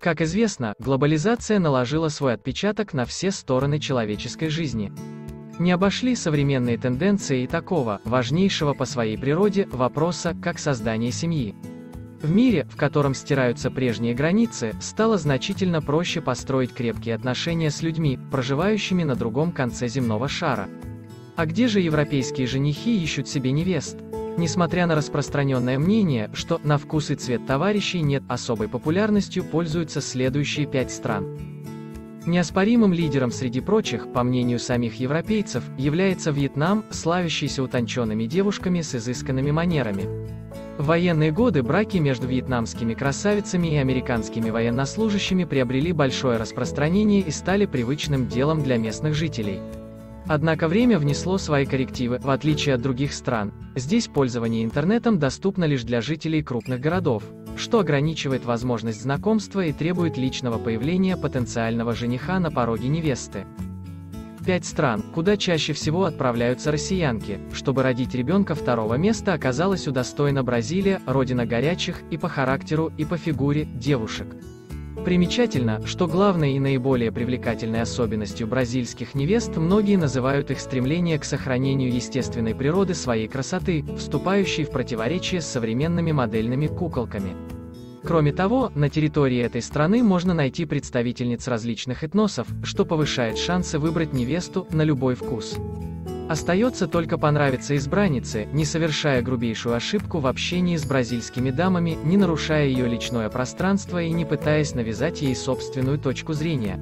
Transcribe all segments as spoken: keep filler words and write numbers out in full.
Как известно, глобализация наложила свой отпечаток на все стороны человеческой жизни. Не обошли современные тенденции и такого, важнейшего по своей природе, вопроса, как создание семьи. В мире, в котором стираются прежние границы, стало значительно проще построить крепкие отношения с людьми, проживающими на другом конце земного шара. А где же европейские женихи ищут себе невест? Несмотря на распространенное мнение, что «на вкус и цвет товарищей нет», особой популярностью пользуются следующие пять стран. Неоспоримым лидером среди прочих, по мнению самих европейцев, является Вьетнам, славящийся утонченными девушками с изысканными манерами. В военные годы браки между вьетнамскими красавицами и американскими военнослужащими приобрели большое распространение и стали привычным делом для местных жителей. Однако время внесло свои коррективы. В отличие от других стран, здесь пользование интернетом доступно лишь для жителей крупных городов, что ограничивает возможность знакомства и требует личного появления потенциального жениха на пороге невесты. Пять стран, куда чаще всего отправляются россиянки, чтобы родить ребенка. Второго места оказалась удостоена Бразилия, родина горячих и по характеру, и по фигуре девушек. Примечательно, что главной и наиболее привлекательной особенностью бразильских невест многие называют их стремление к сохранению естественной природы своей красоты, вступающей в противоречие с современными модельными куколками. Кроме того, на территории этой страны можно найти представительниц различных этносов, что повышает шансы выбрать невесту на любой вкус. Остается только понравиться избраннице, не совершая грубейшую ошибку в общении с бразильскими дамами, не нарушая ее личное пространство и не пытаясь навязать ей собственную точку зрения.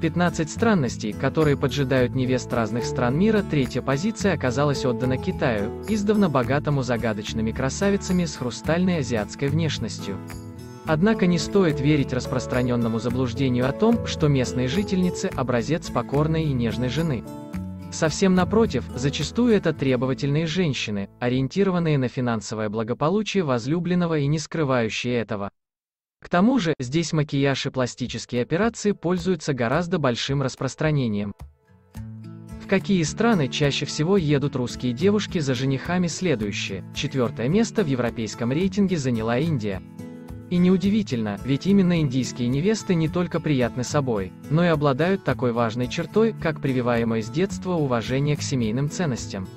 пятнадцать странностей, которые поджидают невест разных стран мира. Третья позиция оказалась отдана Китаю, издавна богатому загадочными красавицами с хрустальной азиатской внешностью. Однако не стоит верить распространенному заблуждению о том, что местные жительницы – образец покорной и нежной жены. Совсем напротив, зачастую это требовательные женщины, ориентированные на финансовое благополучие возлюбленного и не скрывающие этого. К тому же, здесь макияж и пластические операции пользуются гораздо большим распространением. В какие страны чаще всего едут русские девушки за женихами? Следующее, четвертое место в европейском рейтинге заняла Индия. И неудивительно, ведь именно индийские невесты не только приятны собой, но и обладают такой важной чертой, как прививаемое с детства уважение к семейным ценностям.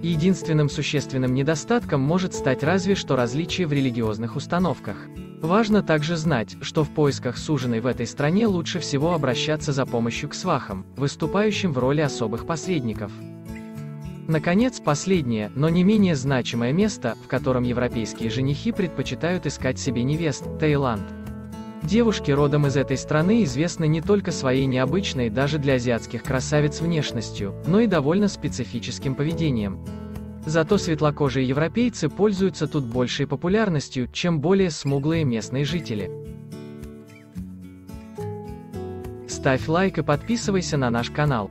Единственным существенным недостатком может стать разве что различие в религиозных установках. Важно также знать, что в поисках суженой в этой стране лучше всего обращаться за помощью к свахам, выступающим в роли особых посредников. Наконец, последнее, но не менее значимое место, в котором европейские женихи предпочитают искать себе невест – Таиланд. Девушки родом из этой страны известны не только своей необычной даже для азиатских красавиц внешностью, но и довольно специфическим поведением. Зато светлокожие европейцы пользуются тут большей популярностью, чем более смуглые местные жители. Ставь лайк и подписывайся на наш канал.